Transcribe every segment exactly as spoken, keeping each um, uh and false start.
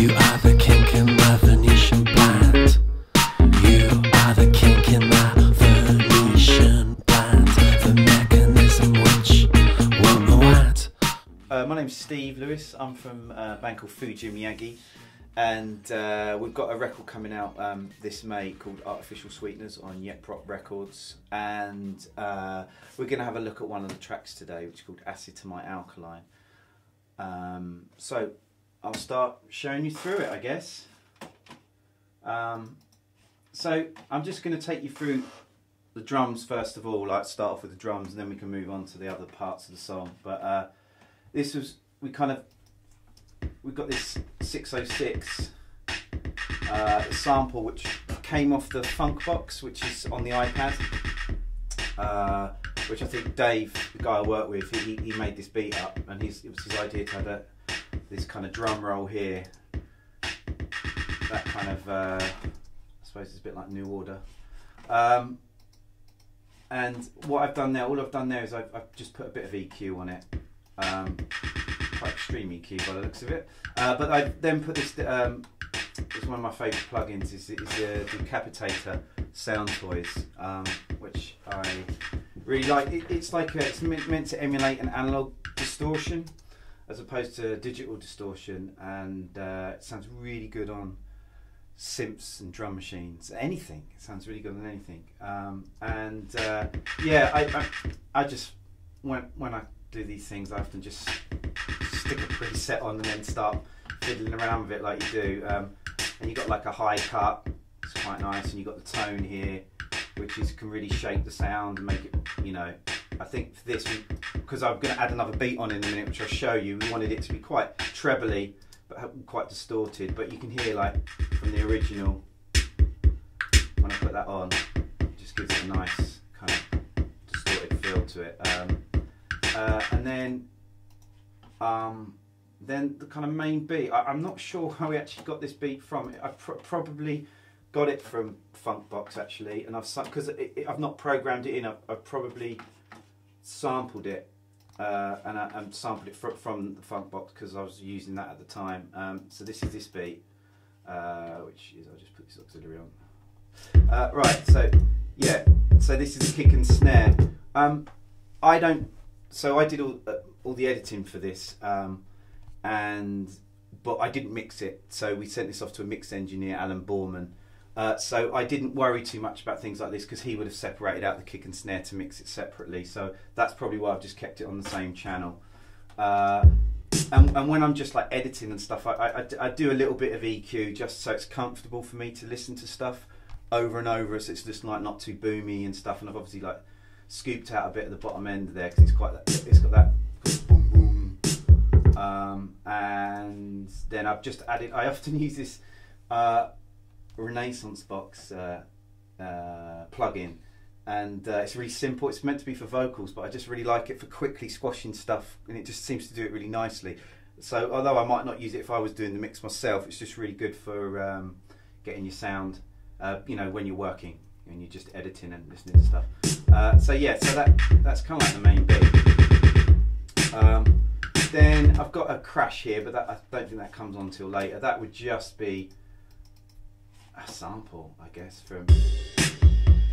You are the kink in my Venetian blind. You are the kink in my Venetian blind. The mechanism which won't go out. Uh, my name's Steve Lewis. I'm from a band called Fuji Miyagi. And uh, we've got a record coming out um, this May called Artificial Sweeteners on Yep Rock Records. And uh, we're going to have a look at one of the tracks today, which is called Acid to My Alkali. Um, so I'll start showing you through it, I guess. Um, so I'm just going to take you through the drums first of all, like start off with the drums, and then we can move on to the other parts of the song. But uh, this was, we kind of... We've got this six oh six uh, sample which came off the Funkbox, which is on the iPad, uh, which I think Dave, the guy I work with, he, he made this beat up, and his, it was his idea to have a, this kind of drum roll here, that kind of, uh, I suppose it's a bit like New Order. Um, and what I've done there, all I've done there is I've, I've just put a bit of E Q on it. Um, Quite extreme E Q by the looks of it, uh, but I then put this. Um, it's one of my favourite plugins. Is, is the Decapitator Sound Toys, um, which I really like. It, it's like a, it's meant to emulate an analog distortion as opposed to digital distortion, and uh, it sounds really good on synths and drum machines. Anything. It sounds really good on anything. Um, and uh, yeah, I, I I just when when I do these things, I often just stick a preset on and then start fiddling around with it like you do, um, and you've got like a high cut, it's quite nice, and you've got the tone here, which is can really shape the sound and make it, you know, I think for this, because I'm going to add another beat on in a minute which I'll show you, we wanted it to be quite trebly but quite distorted, but you can hear like from the original, when I put that on, it just gives it a nice kind of distorted feel to it. Um, uh, and then Um, then the kind of main beat, I, I'm not sure how we actually got this beat from. I pr probably got it from Funkbox actually, and I've because I've not programmed it in. I've, I've probably sampled it, uh, and I and sampled it fr from the Funkbox because I was using that at the time. Um, so this is this beat, uh, which is I'll just put this auxiliary on. Uh, right, so yeah, so this is the kick and snare. Um, I don't. So I did all. Uh, all the editing for this, um, and but I didn't mix it, so we sent this off to a mix engineer, Alan Borman, uh, so I didn't worry too much about things like this because he would have separated out the kick and snare to mix it separately, so that's probably why I've just kept it on the same channel. Uh, and, and when I'm just like editing and stuff, I, I, I do a little bit of E Q just so it's comfortable for me to listen to stuff over and over, so it's just like not too boomy and stuff, and I've obviously like scooped out a bit of the bottom end there because it's quite, it's got that Um, and then I've just added, I often use this uh, Renaissance box uh, uh, plugin, and uh, it's really simple, it's meant to be for vocals, but I just really like it for quickly squashing stuff, and it just seems to do it really nicely. So although I might not use it if I was doing the mix myself, it's just really good for um, getting your sound, uh, you know, when you're working and you're just editing and listening to stuff. Uh, so yeah, so that, that's kind of like the main bit. Um, Then I've got a crash here, but that, I don't think that comes on till later. That would just be a sample, I guess, from...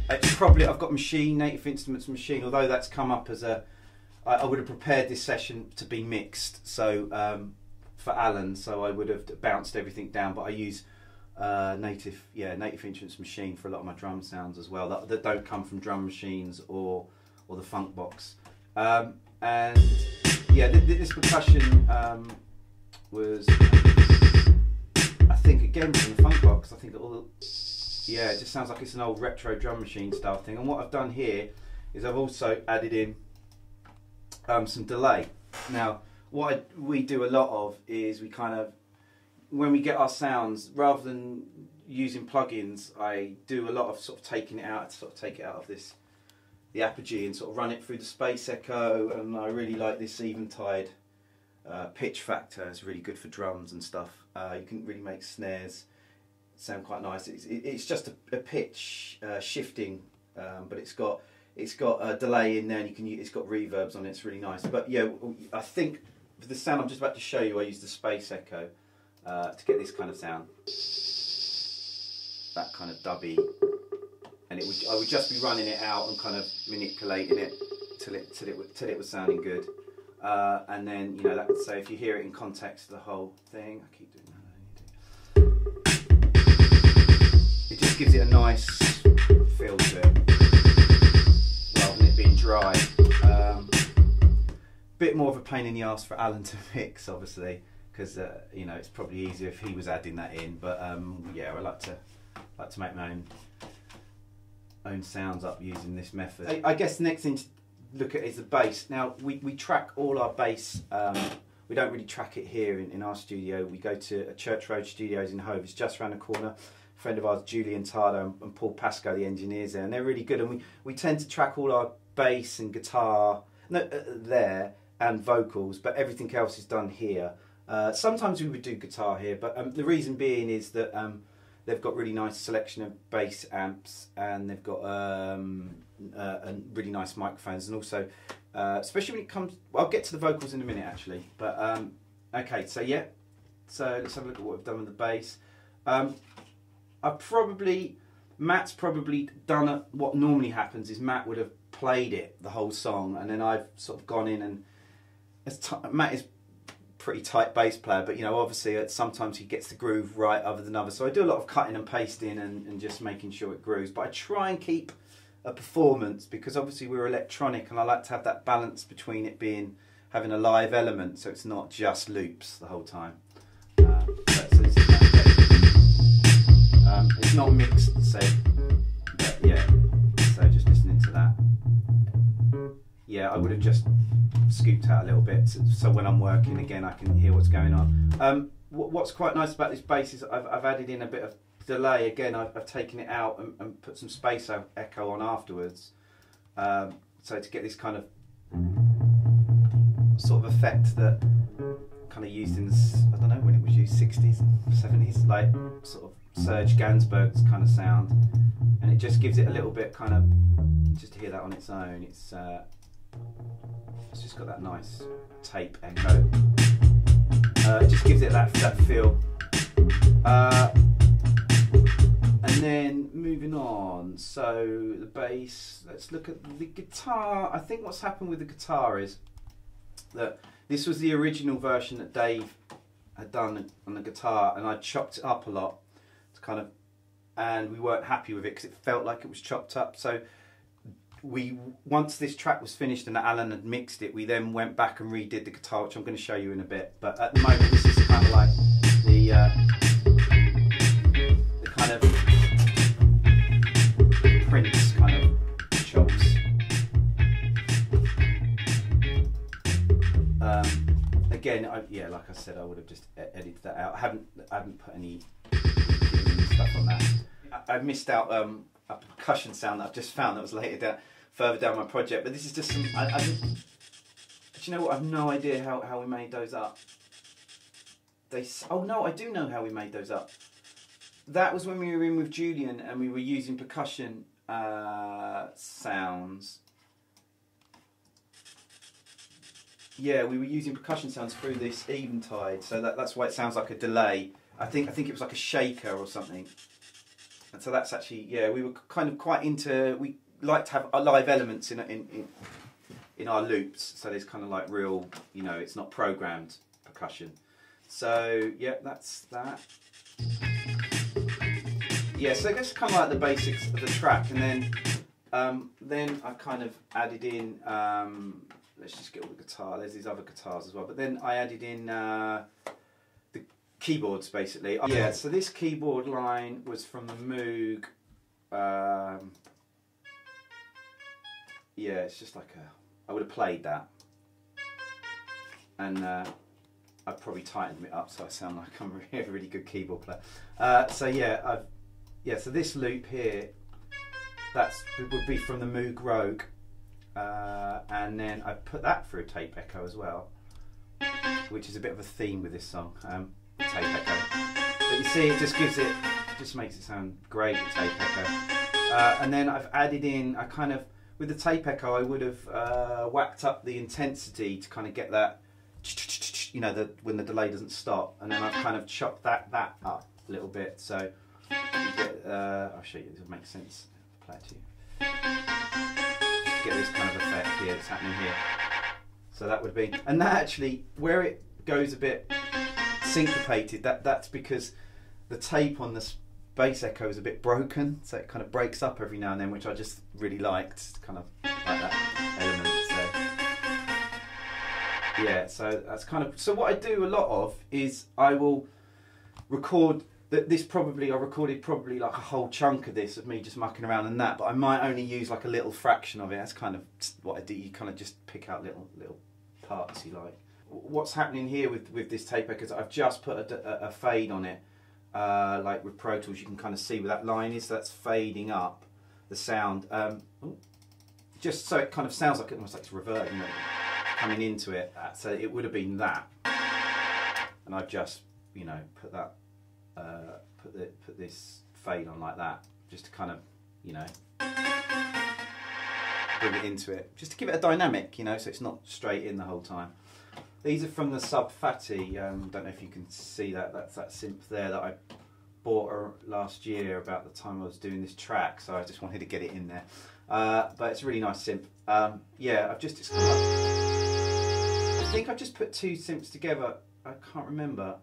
It's probably, I've got Machine, Native Instruments Machine, although that's come up as a... I, I would have prepared this session to be mixed, so um, for Alan, so I would have bounced everything down, but I use uh, Native, yeah, Native Instruments Machine for a lot of my drum sounds as well, that, that don't come from drum machines or, or the Funkbox. Um, and... Yeah, this percussion um, was, I think, again from the Funkbox. I think all the, yeah, it just sounds like it's an old retro drum machine style thing. And what I've done here is I've also added in um, some delay. Now, what I, we do a lot of is we kind of, when we get our sounds, rather than using plugins, I do a lot of sort of taking it out, sort of take it out of this. The Apogee and sort of run it through the space echo, and I really like this Eventide uh, pitch factor. It's really good for drums and stuff. Uh, you can really make snares sound quite nice. It's, it's just a, a pitch uh, shifting, um, but it's got it's got a delay in there, and you can it's got reverbs on it. It's really nice. But yeah, I think for the sound I'm just about to show you, I use the space echo, uh, to get this kind of sound, that kind of dubby, and it would, I would just be running it out and kind of manipulating it till it till it till it was sounding good. Uh, and then, you know, that would say, if you hear it in context of the whole thing, I keep doing that. It just gives it a nice feel to it, rather than it being dry. Um, bit more of a pain in the ass for Alan to mix, obviously, because uh, you know, it's probably easier if he was adding that in. But um, yeah, I like to like to make my own own sounds up using this method. I, I guess the next thing to look at is the bass. Now we, we track all our bass. Um, we don't really track it here in, in our studio. We go to a Church Road Studios in Hove. It's just around the corner. A friend of ours, Julian Tardo, and, and Paul Pascoe, the engineers there, and they're really good. And we we tend to track all our bass and guitar no, uh, there and vocals, but everything else is done here. Uh, sometimes we would do guitar here, but um, the reason being is that um, they've got really nice selection of bass amps, and they've got um, uh, and really nice microphones, and also, uh, especially when it comes, well, I'll get to the vocals in a minute actually, but um, okay, so yeah, so let's have a look at what we've done with the bass. Um, I probably, Matt's probably done a, what normally happens is Matt would have played it, the whole song, and then I've sort of gone in and, as t Matt is pretty tight bass player, but you know, obviously sometimes he gets the groove right other than others, so I do a lot of cutting and pasting and, and just making sure it grooves, but I try and keep a performance, because obviously we're electronic and I like to have that balance between it being, having a live element, so it's not just loops the whole time. Uh, so this is that um, it's not mixed, so but yeah, so just listening to that. Yeah, I would have just scooped out a little bit, so, so when I'm working again I can hear what's going on. Um, what's quite nice about this bass is I've, I've added in a bit of delay again. I've, I've taken it out and, and put some space echo on afterwards, um, so to get this kind of sort of effect that kind of used in the, I don't know when it was used, sixties, seventies, like sort of Serge Gainsbourg's kind of sound, and it just gives it a little bit kind of, just to hear that on its own, it's uh, it's just got that nice tape echo. Uh, it just gives it that that feel. Uh, and then moving on, so the bass. Let's look at the guitar. I think what's happened with the guitar is that this was the original version that Dave had done on the guitar, and I chopped it up a lot. It's kind of, and we weren't happy with it because it felt like it was chopped up. So we, once this track was finished and Alan had mixed it, we then went back and redid the guitar, which I'm going to show you in a bit. But at the moment, this is kind of like the, uh, the kind of Prince kind of chops. Um, again, I, yeah, like I said, I would have just edited that out. I haven't, I haven't put any stuff on that. I, I missed out. Um, a percussion sound that I've just found that was later down, further down my project, but this is just some, I, I just, do you know what, I've no idea how, how we made those up. They, oh no, I do know how we made those up. That was when we were in with Julian and we were using percussion uh, sounds. Yeah, we were using percussion sounds through this Eventide, so that, that's why it sounds like a delay. I think, I think it was like a shaker or something. And so that's actually, yeah, we were kind of quite into, we like to have our live elements in, in, in, in our loops. So there's kind of like real, you know, it's not programmed percussion. So, yeah, that's that. Yeah, so that's kind of like the basics of the track. And then um, then I kind of added in, um, let's just get all the guitar. There's these other guitars as well. But then I added in... Uh, keyboards basically. Yeah, so this keyboard line was from the Moog. Um, yeah, it's just like a, I would have played that. And uh, I probably tightened it up so I sound like I'm a really good keyboard player. Uh, so yeah, I've, yeah, so this loop here, that's, would be from the Moog Rogue. Uh, and then I put that through a tape echo as well, which is a bit of a theme with this song. Um, tape echo, but you see it just gives it, just makes it sound great with tape echo. Uh, and then I've added in, I kind of, with the tape echo I would have uh, whacked up the intensity to kind of get that, you know, the, when the delay doesn't stop, and then I've kind of chopped that that up a little bit. So get, uh, I'll show you. This makes sense. Play it to you. Get this kind of effect here that's happening here. So that would be, and that actually where it goes a bit syncopated. That that's because the tape on this bass echo is a bit broken, so it kind of breaks up every now and then, which I just really liked, kind of like that element. So yeah, so that's kind of, so what I do a lot of is I will record that. This probably, I recorded probably like a whole chunk of this of me just mucking around and that, but I might only use like a little fraction of it. That's kind of what I do. You kind of just pick out little little parts you like. What's happening here with with this tape echo is I've just put a, a, a fade on it. Uh, like with Pro Tools, you can kind of see where that line is. So that's fading up the sound, um, just so it kind of sounds like it almost like it's reverting, coming into it. So it would have been that, and I've just, you know, put that, uh, put the, put this fade on like that, just to kind of, you know, bring it into it, just to give it a dynamic, you know, so it's not straight in the whole time. These are from the Sub Fatty. Um, don't know if you can see that. That's that synth there that I bought last year about the time I was doing this track. So I just wanted to get it in there. Uh, but it's a really nice synth. Um, yeah, I've just discovered. I think I just put two synths together. I can't remember.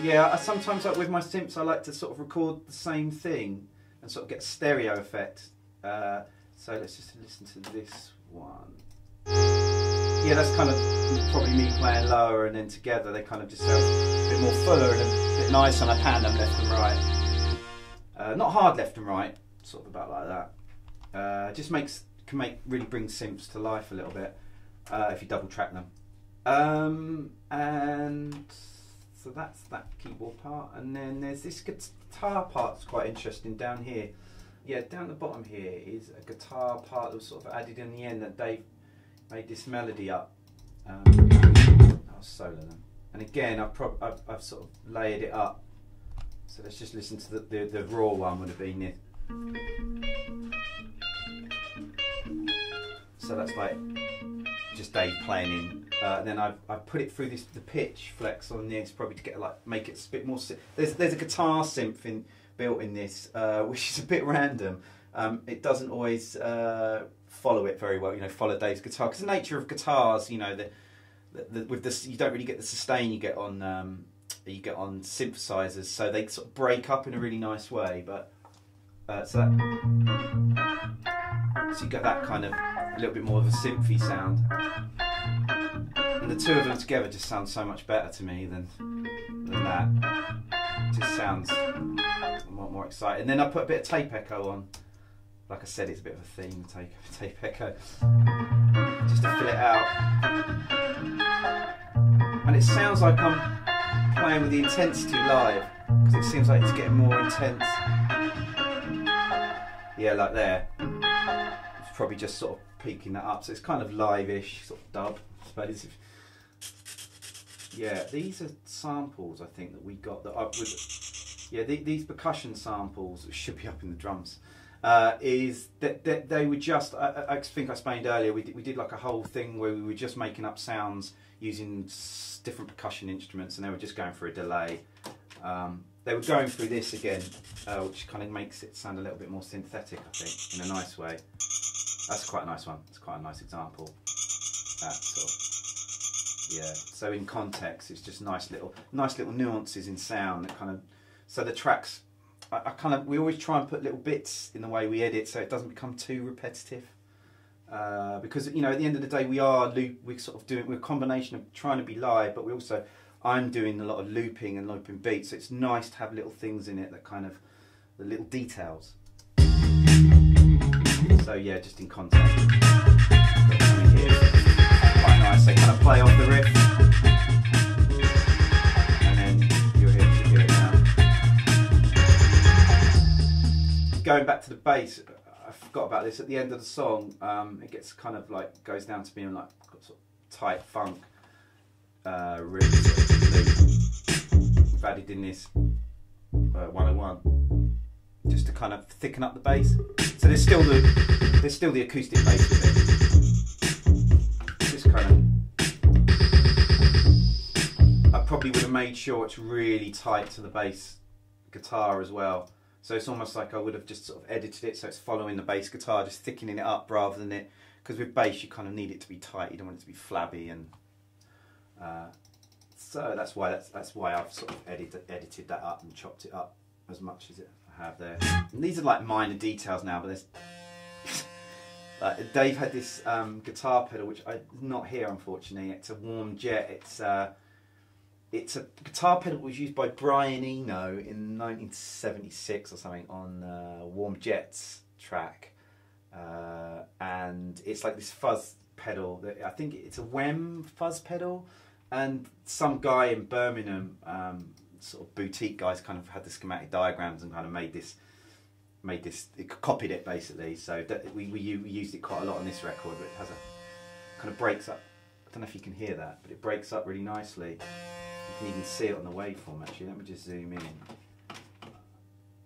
Yeah, I sometimes like with my synths, I like to sort of record the same thing and sort of get a stereo effect. Uh, so let's just listen to this one. Yeah, that's kind of probably me playing lower, and then together they kind of just sound a bit more fuller and a bit nicer, and I pan them left and right. Uh, not hard left and right, sort of about like that. Uh, just makes, can make, really bring synths to life a little bit, uh, if you double track them. Um, and so that's that keyboard part, and then there's this guitar part that's quite interesting down here. Yeah, down the bottom here is a guitar part that was sort of added in the end that Dave made this melody up. Um, I'll solo them, and again I've, I've, I've sort of layered it up. So let's just listen to the, the, the raw one would have been this. So that's like just Dave playing in, uh, and then I've, I've put it through this the pitch flex on this probably to get like make it a bit more. There's there's a guitar synth in, built in this, uh, which is a bit random. Um, it doesn't always. Uh, follow it very well, you know, follow Dave's guitar, because the nature of guitars, you know, that with this you don't really get the sustain you get on um you get on synthesizers, so they sort of break up in a really nice way. But uh, so that, so you get that kind of a little bit more of a synthy sound, and the two of them together just sound so much better to me than than that. It just sounds a lot more exciting. And then I put a bit of tape echo on. Like I said, it's a bit of a theme, tape, tape echo, just to fill it out. And it sounds like I'm playing with the intensity live, because it seems like it's getting more intense. Yeah, like there. It's probably just sort of peaking that up, so it's kind of live-ish, sort of dub, I suppose. Yeah, these are samples, I think, that we got. That I was, yeah, the, these percussion samples should be up in the drums. Uh, is that, that they were just, I, I think I explained earlier, we did, we did like a whole thing where we were just making up sounds using s different percussion instruments, and they were just going for a delay. Um, they were going through this again, uh, which kind of makes it sound a little bit more synthetic, I think, in a nice way. That's quite a nice one. It's quite a nice example. That sort of, yeah. So in context, it's just nice little, nice little nuances in sound that kind of, so the tracks, I kind of, we always try and put little bits in the way we edit so it doesn't become too repetitive, uh, because, you know, at the end of the day we are loop, we're sort of doing, we're a combination of trying to be live, but we also, I'm doing a lot of looping and looping beats, so it's nice to have little things in it that kind of, the little details. So yeah, just in context. Quite nice, they kind of play off the riff. Going back to the bass, I forgot about this. At the end of the song, um, it gets kind of like goes down to being like sort of tight funk. Uh, really, we've added in this uh, one oh one just to kind of thicken up the bass. So there's still the there's still the acoustic bass with it. Just kind of probably would have made sure it's really tight to the bass guitar as well. So it's almost like I would have just sort of edited it so it's following the bass guitar, just thickening it up rather than it, because with bass you kind of need it to be tight, you don't want it to be flabby, and uh, so that's why that's that's why I've sort of edited edited that up and chopped it up as much as I have there. And these are like minor details now, but there's uh, Dave had this um, guitar pedal which I'm not here unfortunately. It's a Warm Jet. It's uh, It's a guitar pedal that was used by Brian Eno in nineteen seventy-six or something on uh, Warm Jets track, uh, and it's like this fuzz pedal. That I think it's a Wem fuzz pedal, and some guy in Birmingham, um, sort of boutique guys, kind of had the schematic diagrams and kind of made this, made this, it copied it basically. So that we, we we used it quite a lot on this record, but it has a kind of breaks up. I don't know if you can hear that, but it breaks up really nicely. You can even see it on the waveform actually. Let me just zoom in.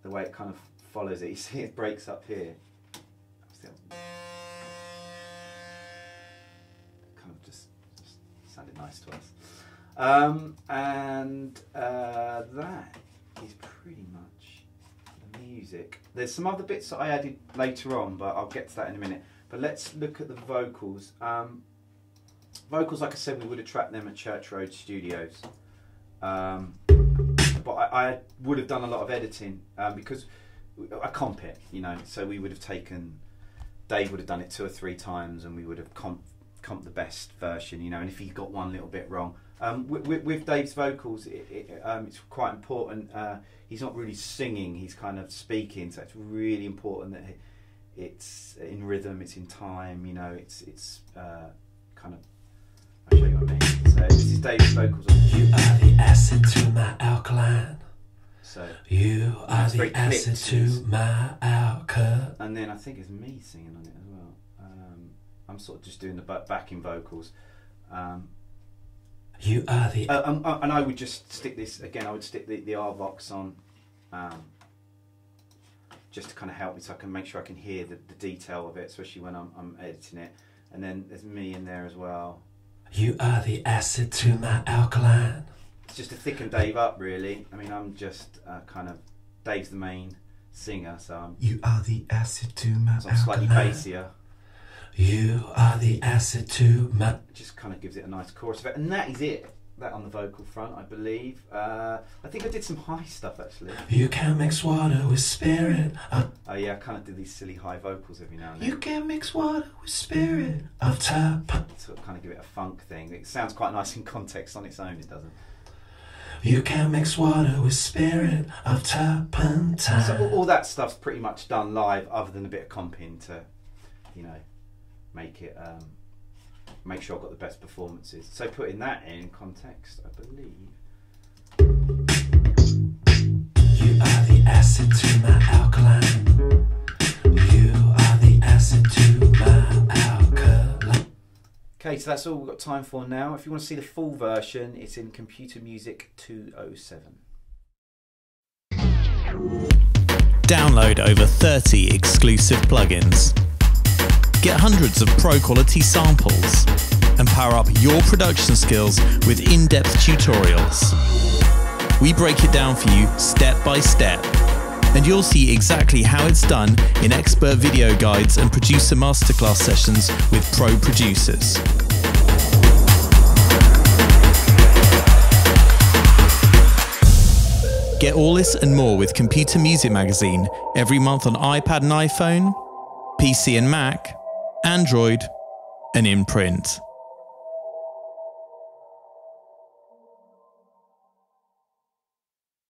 The way it kind of follows it. You see it breaks up here. Still kind of just, just sounded nice to us. Um, and uh, that is pretty much the music. There's some other bits that I added later on, but I'll get to that in a minute. But let's look at the vocals. Um, vocals, like I said, we would have tracked them at Church Road Studios. Um, but I, I would have done a lot of editing um, because I comp it, you know, so we would have taken, Dave would have done it two or three times and we would have comp, comp the best version, you know, and if he got one little bit wrong. Um, with, with Dave's vocals, it, it, um, it's quite important. Uh, he's not really singing, he's kind of speaking, so it's really important that it's in rhythm, it's in time, you know, it's, it's uh, kind of... I'll show you what I mean. So this is Dave's vocals on the... You are the acid to my alkaline. So you are the acid to my alkaline. And then I think it's me singing on it as well. Um, I'm sort of just doing the backing vocals. Um, you are the... Uh, um, uh, and I would just stick this, again, I would stick the, the R-Vox on um, just to kind of help me so I can make sure I can hear the, the detail of it, especially when I'm, I'm editing it. And then there's me in there as well. You are the acid to my alkaline. It's just to thicken Dave up, really. I mean, I'm just uh, kind of... Dave's the main singer, so I'm... You are the acid to my so I'm alkaline. I'm slightly bassier. You are the acid to my... It just kind of gives it a nice chorus effect. And that is it. That on the vocal front, I believe. Uh, I think I did some high stuff, actually. You can mix water with spirit. Oh, uh, yeah, I kind of did these silly high vocals every now and then. You can mix water with spirit of tap. Sort of kind of give it a funk thing. It sounds quite nice in context on its own, it doesn't. You can mix water with spirit of tap and tap. So all, all that stuff's pretty much done live, other than a bit of comping to, you know, make it... Um, make sure I've got the best performances. So putting that in context, I believe. You are the acid to my alkaline. You are the acid to my alkaline. Okay, so that's all we've got time for now. If you want to see the full version, it's in Computer Music two oh seven. Download over thirty exclusive plugins. Get hundreds of pro-quality samples and power up your production skills with in-depth tutorials. We break it down for you step by step, and you'll see exactly how it's done in expert video guides and producer masterclass sessions with pro producers. Get all this and more with Computer Music Magazine every month on iPad and iPhone, P C and Mac, Android, and in print.